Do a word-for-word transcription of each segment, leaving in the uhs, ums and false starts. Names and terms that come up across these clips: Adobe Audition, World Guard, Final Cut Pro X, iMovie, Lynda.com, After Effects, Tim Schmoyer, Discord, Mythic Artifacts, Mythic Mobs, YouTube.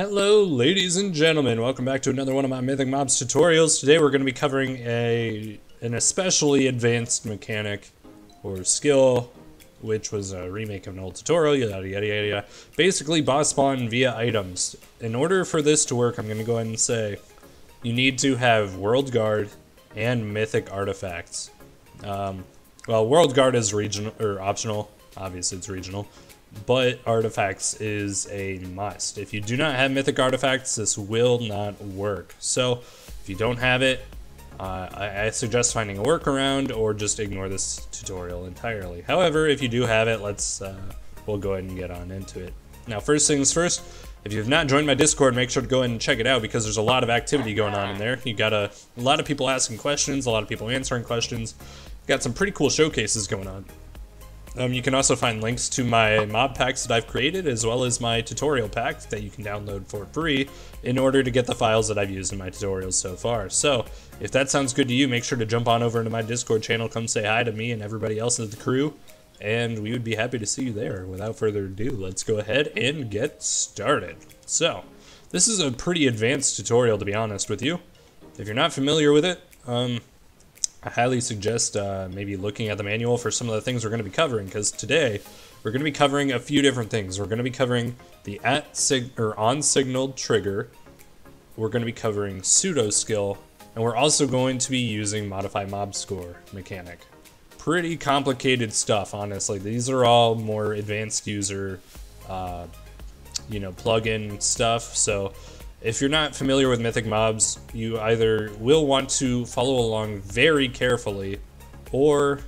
Hello ladies and gentlemen, welcome back to another one of my Mythic Mobs tutorials. Today we're going to be covering a an especially advanced mechanic or skill, which was a remake of an old tutorial, yada yada yada yada. Basically boss spawn via items. In order for this to work, I'm going to go ahead and say you need to have World Guard and Mythic Artifacts. Um, well, World Guard is regional or optional, obviously it's regional. But Artifacts is a must. If you do not have Mythic Artifacts, this will not work. So if you don't have it, uh, I, I suggest finding a workaround or just ignore this tutorial entirely. However, if you do have it, let's uh, we'll go ahead and get on into it. Now, first things first, if you have not joined my Discord, make sure to go ahead and check it out because there's a lot of activity going on in there. You got a, a lot of people asking questions, a lot of people answering questions. You've got some pretty cool showcases going on. Um, you can also find links to my mob packs that I've created, as well as my tutorial pack that you can download for free in order to get the files that I've used in my tutorials so far. So if that sounds good to you, make sure to jump on over into my Discord channel, come say hi to me and everybody else in the crew, and we would be happy to see you there. Without further ado, let's go ahead and get started. So this is a pretty advanced tutorial, to be honest with you. If you're not familiar with it, um... I highly suggest uh, maybe looking at the manual for some of the things we're going to be covering, because today we're going to be covering a few different things. We're going to be covering the at sig or on signaled trigger. We're going to be covering pseudo skill, and we're also going to be using modify mob score mechanic. Pretty complicated stuff, honestly. These are all more advanced user, uh, you know, plugin stuff. So if you're not familiar with Mythic Mobs, you either will want to follow along very carefully, or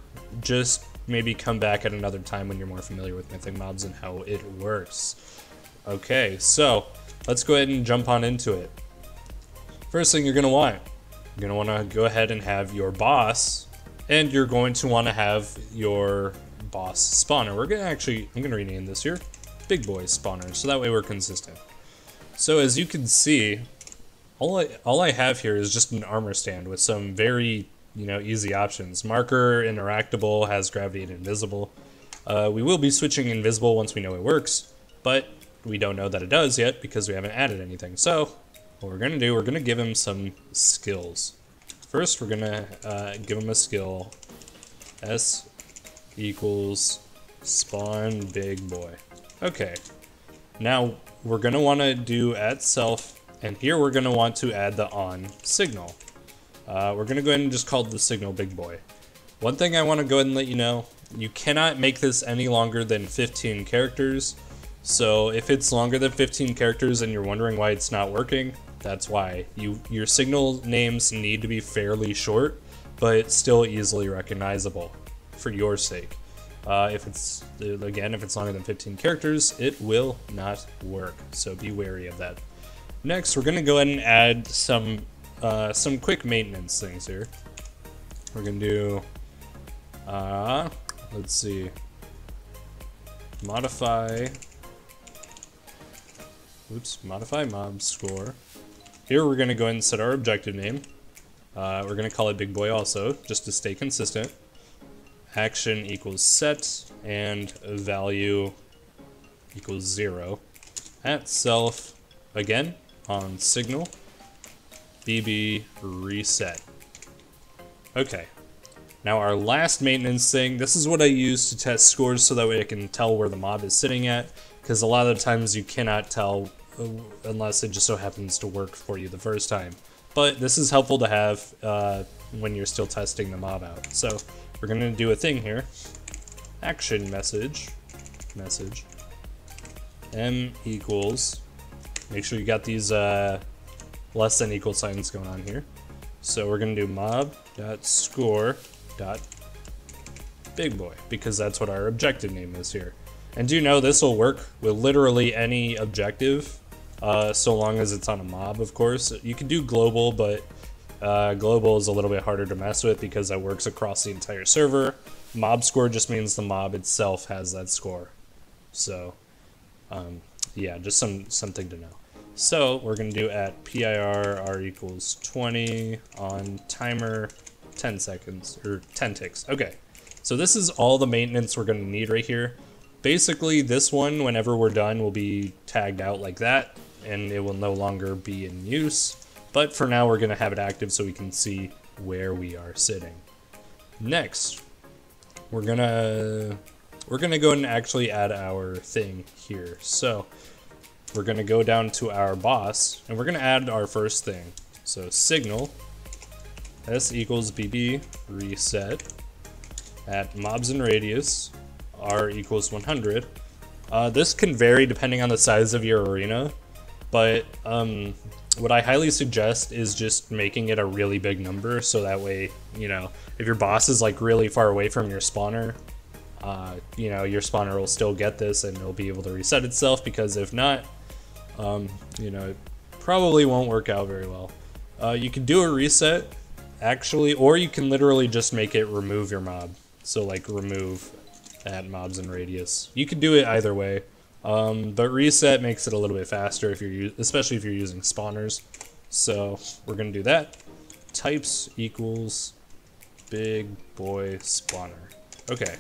just maybe come back at another time when you're more familiar with Mythic Mobs and how it works. Okay, so let's go ahead and jump on into it. First thing you're gonna want, you're gonna wanna go ahead and have your boss, and you're going to wanna have your boss spawner. We're gonna actually, I'm gonna rename this here, Big Boy Spawner, so that way we're consistent. So as you can see, all I, all I have here is just an armor stand with some very, you know, easy options. Marker, interactable, has gravity and invisible. Uh, we will be switching invisible once we know it works, but we don't know that it does yet because we haven't added anything. So what we're going to do, we're going to give him some skills. First, we're going to uh, give him a skill. S equals spawn big boy. Okay. Now, we're going to want to do at self, and here we're going to want to add the on signal. Uh, we're going to go ahead and just call the signal big boy. One thing I want to go ahead and let you know, you cannot make this any longer than fifteen characters. So if it's longer than fifteen characters and you're wondering why it's not working, that's why. You, your signal names need to be fairly short, but still easily recognizable for your sake. Uh, if it's, again, if it's longer than fifteen characters, it will not work, so be wary of that. Next, we're going to go ahead and add some uh, some quick maintenance things here. We're going to do, uh, let's see, modify, oops, modify mob score. Here we're going to go ahead and set our objective name. Uh, we're going to call it Big Boy also, just to stay consistent. Action equals set and value equals zero. At self, again, on signal, B B reset. Okay, now our last maintenance thing, this is what I use to test scores so that way I can tell where the mob is sitting at, because a lot of the times you cannot tell unless it just so happens to work for you the first time. But this is helpful to have uh, when you're still testing the mob out. So we're going to do a thing here, action message, message, m equals, make sure you got these uh, less than equal signs going on here. So we're going to do mob dot score dot big boy, because that's what our objective name is here. And do you know this will work with literally any objective, uh, so long as it's on a mob, of course. You can do global, but Uh, global is a little bit harder to mess with because that works across the entire server. Mob score just means the mob itself has that score. So, um, yeah, just some something to know. So we're going to do at P I R R equals twenty on timer ten seconds, or ten ticks. Okay, so this is all the maintenance we're going to need right here. basically this one, whenever we're done, will be tagged out like that, and it will no longer be in use. But for now, we're gonna have it active so we can see where we are sitting. Next, we're gonna we're gonna go and actually add our thing here. So we're gonna go down to our boss, and we're gonna add our first thing. So signal s equals bb reset at mobs and radius r equals one hundred. Uh, this can vary depending on the size of your arena, but um, what I highly suggest is just making it a really big number, so that way, you know, if your boss is like really far away from your spawner, uh, you know, your spawner will still get this and it'll be able to reset itself, because if not, um, you know, it probably won't work out very well. Uh, you can do a reset actually, or you can literally just make it remove your mob. So like remove at mobs and radius. You can do it either way. Um, but reset makes it a little bit faster, if you're, especially if you're using spawners. So we're gonna do that. Types equals big boy spawner. Okay.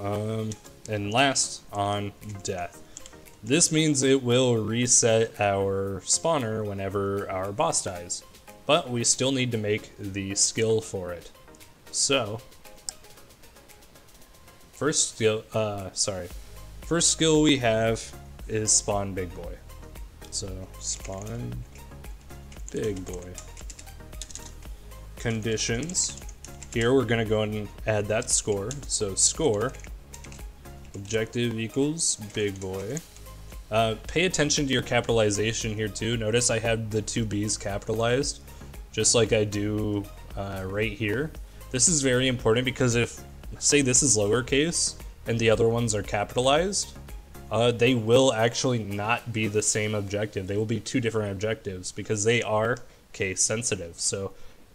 Um, and last, on death. This means it will reset our spawner whenever our boss dies, but we still need to make the skill for it. So First skill, uh, sorry. First skill we have is spawn big boy. So spawn big boy. Conditions. Here we're gonna go and add that score. So score objective equals big boy. Uh, pay attention to your capitalization here too. Notice I have the two B's capitalized, just like I do uh, right here. This is very important, because if say this is lowercase and the other ones are capitalized, uh, they will actually not be the same objective. They will be two different objectives, because they are case sensitive. So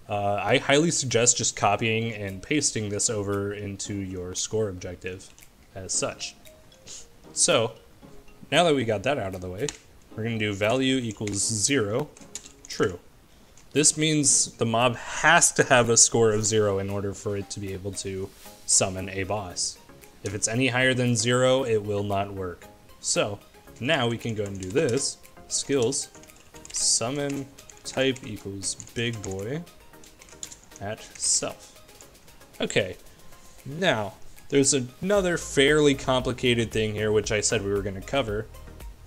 uh, I highly suggest just copying and pasting this over into your score objective as such. So now that we got that out of the way, we're gonna do value equals zero, true. This means the mob has to have a score of zero in order for it to be able to summon a boss. If it's any higher than zero, it will not work. So now we can go and do this. Skills summon type equals big boy at self. Okay, now there's another fairly complicated thing here, which I said we were gonna cover,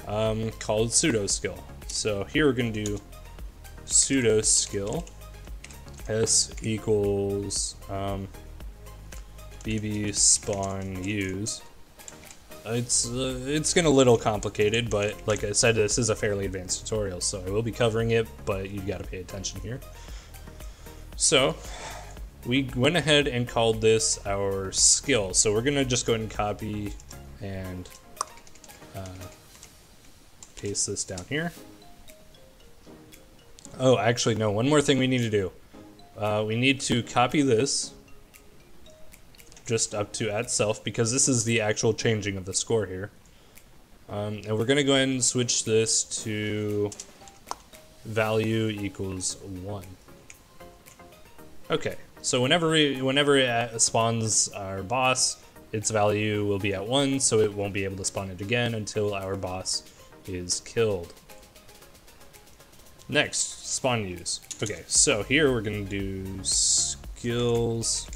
um, called pseudo skill. So here we're gonna do pseudo skill s equals um, bb spawn use. It's uh, it's getting a little complicated, but like I said, this is a fairly advanced tutorial, so I will be covering it, but you've got to pay attention here. So we went ahead and called this our skill, so we're gonna just go ahead and copy and uh, paste this down here. Oh, actually, no, one more thing we need to do. Uh, we need to copy this just up to at self, because this is the actual changing of the score here. Um, and we're gonna go ahead and switch this to value equals one. Okay, so whenever we, whenever it spawns our boss, its value will be at one, so it won't be able to spawn it again until our boss is killed. Next, spawn use. Okay, so here we're gonna do skills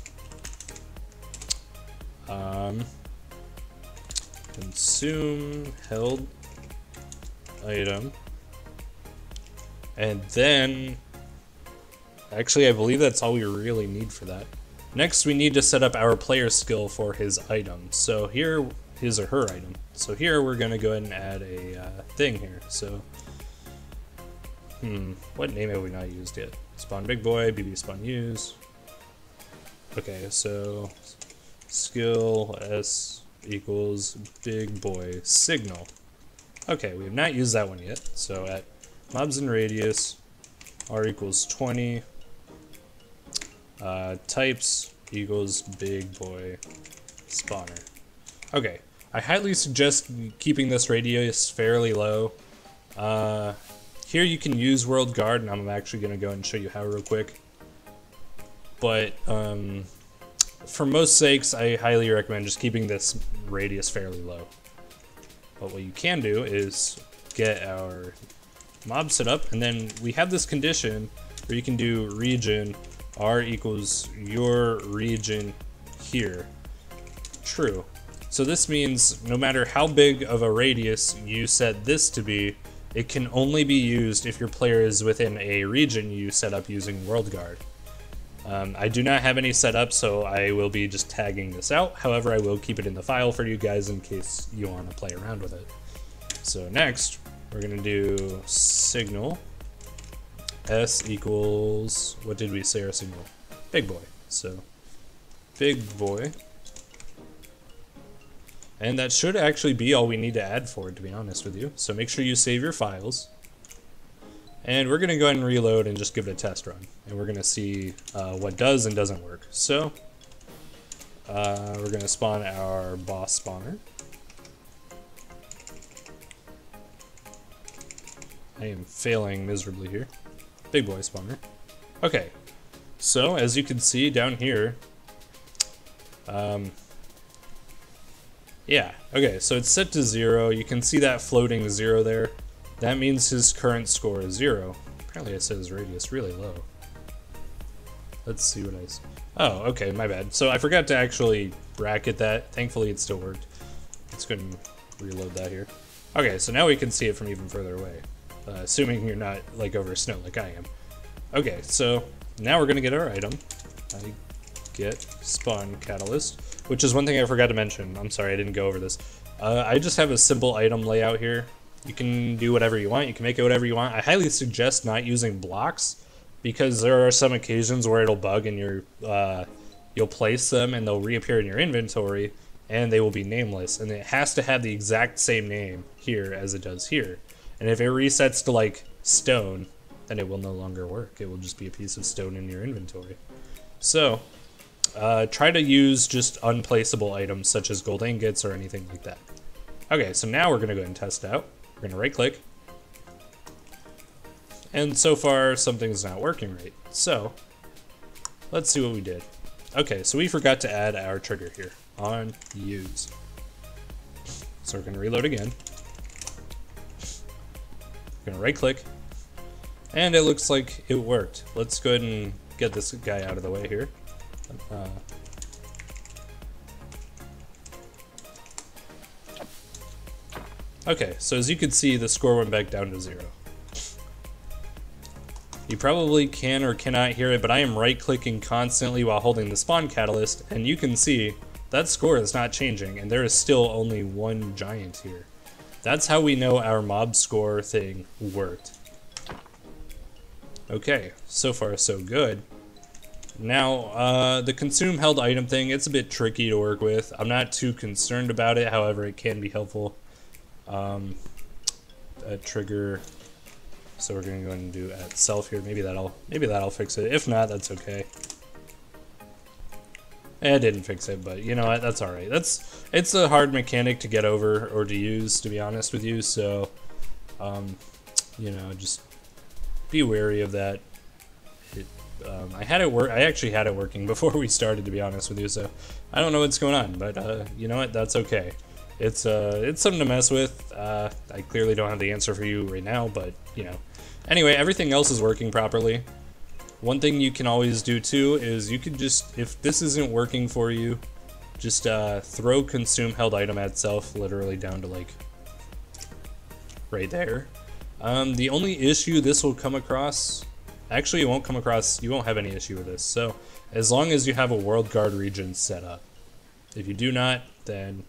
um, consume held item, and then actually I believe that's all we really need for that. Next, we need to set up our player skill for his item. So here, his or her item. So here we're gonna go ahead and add a uh, thing here. So Hmm, what name have we not used yet? Spawn big boy, B B spawn use. Okay, so skill S equals big boy signal. Okay, we have not used that one yet. So at mobs and radius, R equals twenty. Uh, types equals big boy spawner. Okay, I highly suggest keeping this radius fairly low. Uh, Here you can use World Guard, and I'm actually going to go and show you how real quick. But um, for most sakes, I highly recommend just keeping this radius fairly low. But what you can do is get our mob set up, and then we have this condition where you can do region R equals your region here, true. So this means no matter how big of a radius you set this to be, it can only be used if your player is within a region you set up using World Guard. Um, I do not have any set up, so I will be just tagging this out. However, I will keep it in the file for you guys in case you want to play around with it. So next, we're gonna do signal S equals, what did we say our signal? Big boy, so big boy. And that should actually be all we need to add for it, to be honest with you. So make sure you save your files. And we're going to go ahead and reload and just give it a test run. And we're going to see uh, what does and doesn't work. So uh, we're going to spawn our boss spawner. I am failing miserably here. Big boy spawner. Okay. So as you can see down here, um, yeah, okay, so it's set to zero. You can see that floating zero there. That means his current score is zero. Apparently I set his radius really low. Let's see what I see. Oh, okay, my bad. So I forgot to actually bracket that. Thankfully it still worked. Let's go and reload that here. Okay, so now we can see it from even further away. Uh, assuming you're not like over snow like I am. Okay, so now we're gonna get our item. I get spawn catalyst, which is one thing I forgot to mention. I'm sorry, I didn't go over this. Uh, I just have a simple item layout here. You can do whatever you want. You can make it whatever you want. I highly suggest not using blocks because there are some occasions where it'll bug and you're, uh, you'll place them and they'll reappear in your inventory and they will be nameless. And it has to have the exact same name here as it does here. And if it resets to like stone, then it will no longer work. It will just be a piece of stone in your inventory. So Uh, try to use just unplaceable items such as gold ingots or anything like that. Okay, so now we're going to go ahead and test it out. We're going to right click. And so far, something's not working right. So let's see what we did. Okay, so we forgot to add our trigger here on use. So we're going to reload again. We're going to right click. And it looks like it worked. Let's go ahead and get this guy out of the way here. Uh, okay, so as you can see, the score went back down to zero. You probably can or cannot hear it, but I am right-clicking constantly while holding the spawn catalyst, and you can see that score is not changing, and there is still only one giant here. That's how we know our mob score thing worked. Okay, so far so good. Now, uh, the consume held item thing, it's a bit tricky to work with. I'm not too concerned about it, however, it can be helpful. Um, a trigger, so we're gonna go ahead and do at self here. Maybe that'll, maybe that'll fix it. If not, that's okay. Eh, it didn't fix it, but you know what, that's alright. That's, it's a hard mechanic to get over or to use, to be honest with you, so, um, you know, just be wary of that. Um, I had it work. I actually had it working before we started, to be honest with you. So I don't know what's going on, but uh, you know what? That's okay. It's uh, it's something to mess with. Uh, I clearly don't have the answer for you right now, but you know. Anyway, everything else is working properly. One thing you can always do too is you could just, if this isn't working for you, just uh, throw consume held item at self literally down to like right there. Um, the only issue this will come across. Actually, you won't come across, you won't have any issue with this. So, as long as you have a World Guard region set up. If you do not, then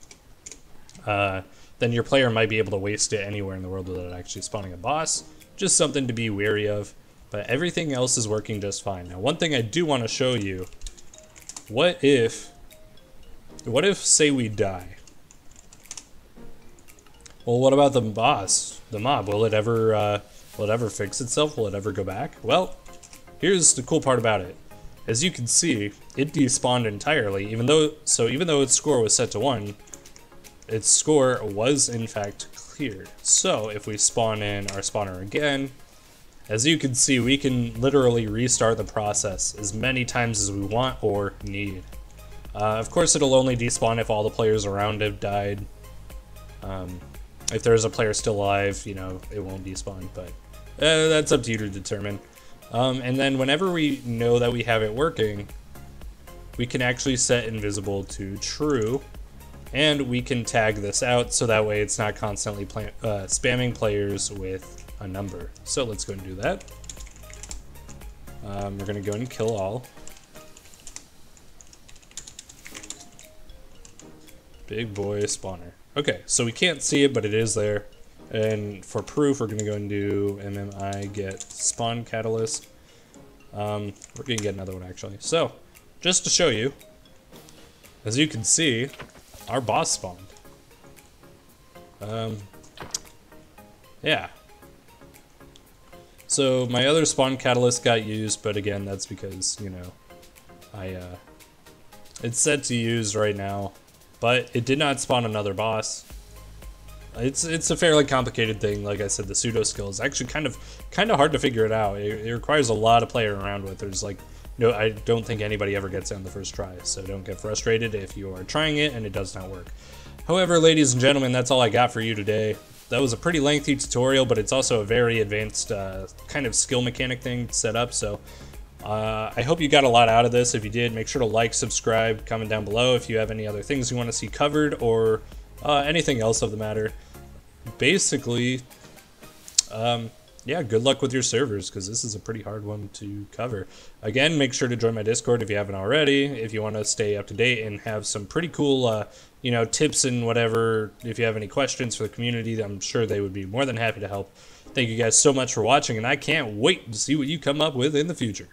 uh, then your player might be able to waste it anywhere in the world without actually spawning a boss. Just something to be wary of. But everything else is working just fine. Now, one thing I do want to show you, what if, what if, say we die? Well, what about the boss, the mob? Will it ever... Uh, Will it ever fix itself? Will it ever go back? Well, here's the cool part about it. As you can see, it despawned entirely, even though, so even though its score was set to one, its score was in fact cleared. So if we spawn in our spawner again, as you can see, we can literally restart the process as many times as we want or need. Uh, of course, it'll only despawn if all the players around have died. Um, if there's a player still alive, you know, it won't despawn, but uh, that's up to you to determine. Um, and then whenever we know that we have it working, we can actually set invisible to true, and we can tag this out so that way it's not constantly play uh, spamming players with a number. So let's go and do that. Um, we're gonna go and kill all. Big boy spawner. Okay, so we can't see it, but it is there. And for proof, we're gonna go and do M M I get spawn catalyst. Um, we're gonna get another one actually. So, just to show you, as you can see, our boss spawned. Um, yeah. So my other spawn catalyst got used, but again, that's because, you know, I, uh, it's set to use right now, but it did not spawn another boss. It's, it's a fairly complicated thing. Like I said, the pseudo skill is actually kind of, kind of hard to figure it out. It, it requires a lot of player around with. There's like, no, I don't think anybody ever gets it on the first try, so don't get frustrated if you are trying it and it does not work. However, ladies and gentlemen, that's all I got for you today. That was a pretty lengthy tutorial, but it's also a very advanced uh, kind of skill mechanic thing set up, so uh, I hope you got a lot out of this. If you did, make sure to like, subscribe, comment down below if you have any other things you want to see covered or uh, anything else of the matter. Basically, um... yeah, good luck with your servers, because this is a pretty hard one to cover. Again, make sure to join my Discord if you haven't already, if you want to stay up to date and have some pretty cool, uh, you know, tips and whatever. If you have any questions for the community, I'm sure they would be more than happy to help. Thank you guys so much for watching, and I can't wait to see what you come up with in the future.